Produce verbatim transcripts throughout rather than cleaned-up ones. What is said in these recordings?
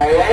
Hey, hey,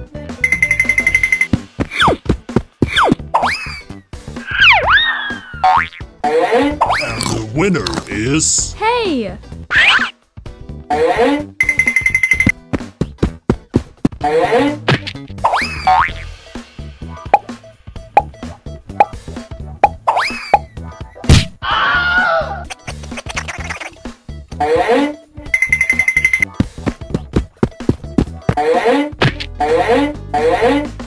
hey, hey.